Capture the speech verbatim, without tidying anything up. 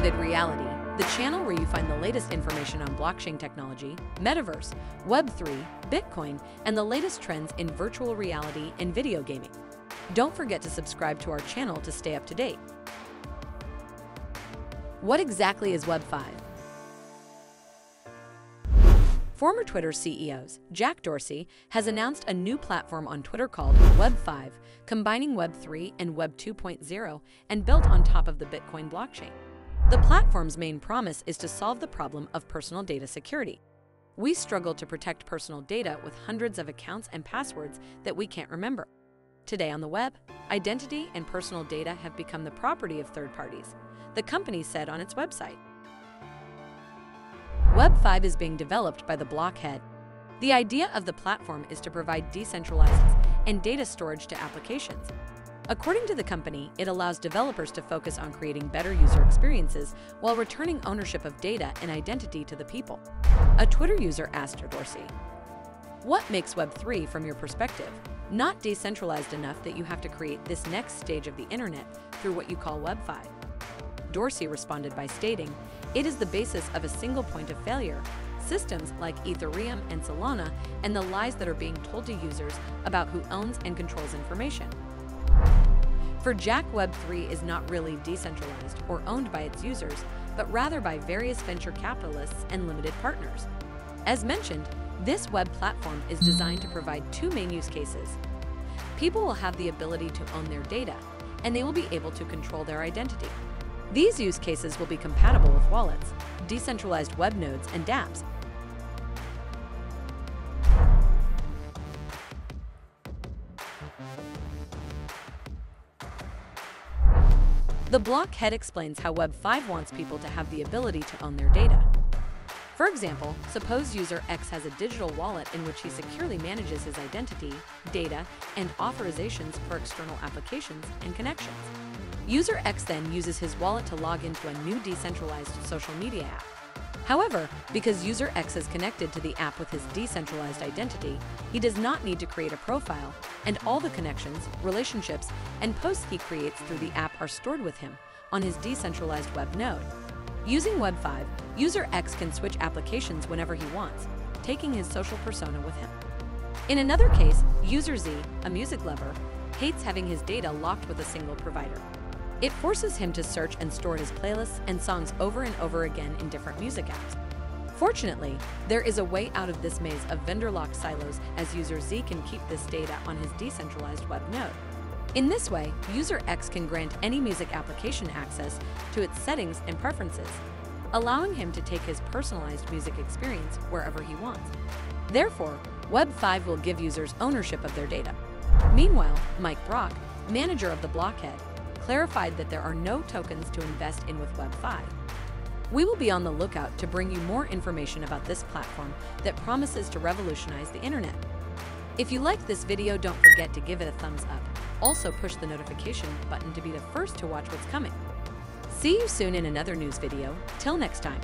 Vivid Reality, the channel where you find the latest information on blockchain technology, Metaverse, Web three, Bitcoin, and the latest trends in virtual reality and video gaming. Don't forget to subscribe to our channel to stay up to date. What exactly is Web five? Former Twitter C E Os Jack Dorsey has announced a new platform on Twitter called Web five, combining Web three and Web two point oh and built on top of the Bitcoin blockchain. The platform's main promise is to solve the problem of personal data security. We struggle to protect personal data with hundreds of accounts and passwords that we can't remember. Today on the web, identity and personal data have become the property of third parties, the company said on its website. Web five is being developed by The Block Head. The idea of the platform is to provide decentralized and data storage to applications. According to the company, it allows developers to focus on creating better user experiences while returning ownership of data and identity to the people. A Twitter user asked Dorsey, "What makes Web three, from your perspective, not decentralized enough that you have to create this next stage of the internet through what you call Web five? Dorsey responded by stating, "It is the basis of a single point of failure, systems like Ethereum and Solana, and the lies that are being told to users about who owns and controls information." For Jack, Web three is not really decentralized or owned by its users, but rather by various venture capitalists and limited partners. As mentioned, this web platform is designed to provide two main use cases. People will have the ability to own their data, and they will be able to control their identity. These use cases will be compatible with wallets, decentralized web nodes, and dapps. The Block Head explains how Web five wants people to have the ability to own their data. For example, suppose user X has a digital wallet in which he securely manages his identity, data, and authorizations for external applications and connections. User X then uses his wallet to log into a new decentralized social media app. However, because user X is connected to the app with his decentralized identity, he does not need to create a profile, and all the connections, relationships, and posts he creates through the app are stored with him on his decentralized web node. Using Web five, user X can switch applications whenever he wants, taking his social persona with him. In another case, user Z, a music lover, hates having his data locked with a single provider. It forces him to search and store his playlists and songs over and over again in different music apps. Fortunately, there is a way out of this maze of vendor-locked silos, as user Z can keep this data on his decentralized web node. In this way, user X can grant any music application access to its settings and preferences, allowing him to take his personalized music experience wherever he wants. Therefore, Web five will give users ownership of their data. Meanwhile, Mike Brock, manager of The Block Head, clarified that there are no tokens to invest in with Web five. We will be on the lookout to bring you more information about this platform that promises to revolutionize the internet. If you liked this video, don't forget to give it a thumbs up. Also push the notification button to be the first to watch what's coming. See you soon in another news video. Till next time.